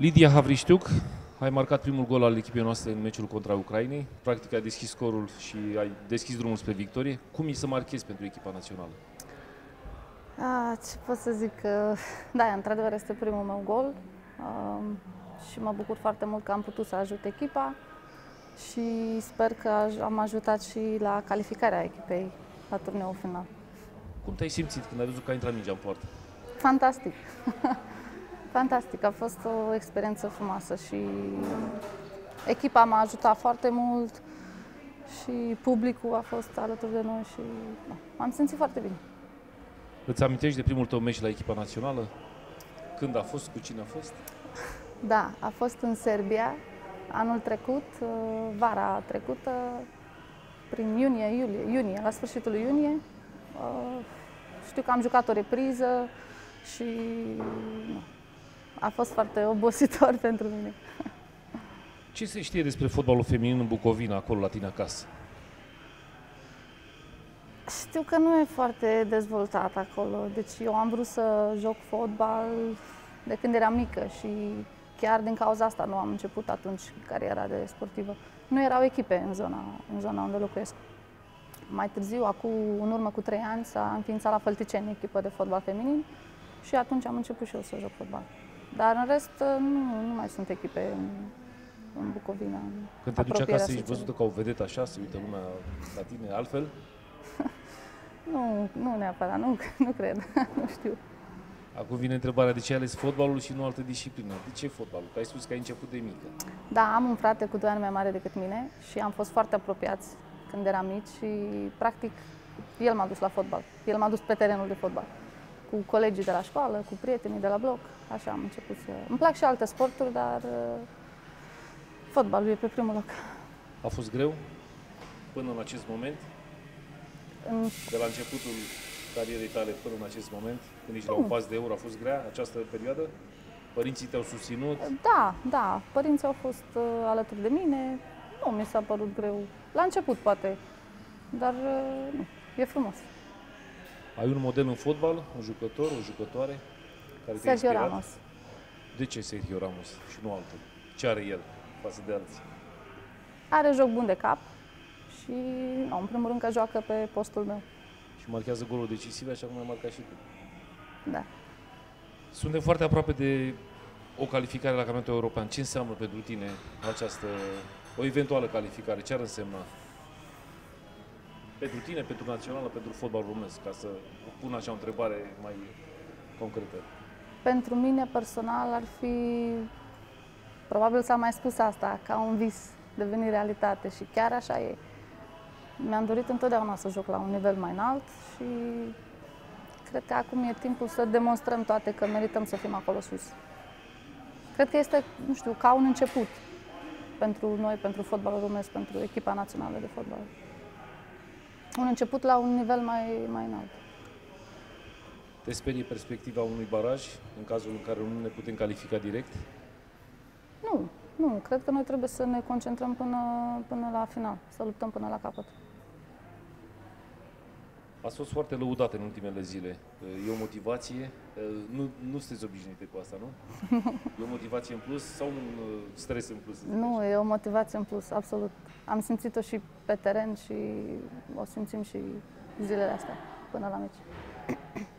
Lidia Havriștiuc, ai marcat primul gol al echipei noastre în meciul contra Ucrainei. Practic ai deschis scorul și ai deschis drumul spre victorie. Cum e să marchezi pentru echipa națională? Ce pot să zic? Da, într-adevăr este primul meu gol și mă bucur foarte mult că am putut să ajut echipa și sper că am ajutat și la calificarea echipei la turneul final. Cum te-ai simțit când ai văzut că a intrat mingea în poartă? Fantastic! Fantastic, a fost o experiență frumoasă și echipa m-a ajutat foarte mult și publicul a fost alături de noi și m-am simțit foarte bine. Îți amintești de primul tău meci la echipa națională? Când a fost? Cu cine a fost? Da, a fost în Serbia anul trecut, vara trecută, prin iunie, la sfârșitul lui iunie. Știu că am jucat o repriză și a fost foarte obositor pentru mine. Ce se știe despre fotbalul feminin în Bucovina, acolo la tine acasă? Știu că nu e foarte dezvoltat acolo, deci eu am vrut să joc fotbal de când eram mică și chiar din cauza asta nu am început atunci cariera de sportivă. Nu erau echipe în zona unde locuiesc. Mai târziu, în urmă cu 3 ani, s-a înființat la Fălticeni echipă de fotbal feminin și atunci am început și eu să joc fotbal. Dar în rest nu mai sunt echipe în Bucovina. Când te duci acasă, ești văzută ca o vedetă așa, se uită lumea la tine altfel? Nu neapărat, nu cred, nu știu. Acum vine întrebarea, de ce ai ales fotbalul și nu altă disciplină? De ce fotbalul? Că ai spus că ai început de mică. Da, am un frate cu 2 ani mai mare decât mine și am fost foarte apropiați când eram mici și, practic, el m-a dus la fotbal. El m-a dus pe terenul de fotbal. Cu colegii de la școală, cu prietenii de la bloc, așa am început să... Îmi plac și alte sporturi, dar fotbalul e pe primul loc. A fost greu până în acest moment? De la începutul carierei tale până în acest moment, când ești la un pas de euro, a fost grea această perioadă? Părinții te-au susținut? Da, părinții au fost alături de mine. Nu mi s-a părut greu. La început, poate, dar nu, e frumos. Ai un model în fotbal, un jucător, o jucătoare care te-a inspirat? Sergio Ramos. De ce Sergio Ramos și nu altul? Ce are el față de alții? Are joc bun de cap și, în primul rând, că joacă pe postul meu. Și marchează goluri decisive, așa cum ai marcat și tu. Da. Suntem foarte aproape de o calificare la Campionatul European. Ce înseamnă pentru tine această... o eventuală calificare, ce ar însemna pentru tine, pentru națională, pentru fotbalul românesc? Ca să pun așa o întrebare mai concretă. Pentru mine personal ar fi, probabil s-a mai spus asta, ca un vis deveni realitate și chiar așa e. Mi-am dorit întotdeauna să joc la un nivel mai înalt și cred că acum e timpul să demonstrăm toate că merităm să fim acolo sus. Cred că este, nu știu, ca un început. Pentru noi, pentru fotbalul românesc, pentru echipa națională de fotbal. Un început la un nivel mai înalt. Te sperie perspectiva unui baraj, în cazul în care nu ne putem califica direct? Nu. Cred că noi trebuie să ne concentrăm până la final, să luptăm până la capăt. Ați fost foarte lăudate în ultimele zile. E o motivație? Nu sunteți obișnuite cu asta, nu? E o motivație în plus sau un stres în plus? Nu, e o motivație în plus, absolut. Am simțit-o și pe teren și o simțim și zilele astea, până la meci.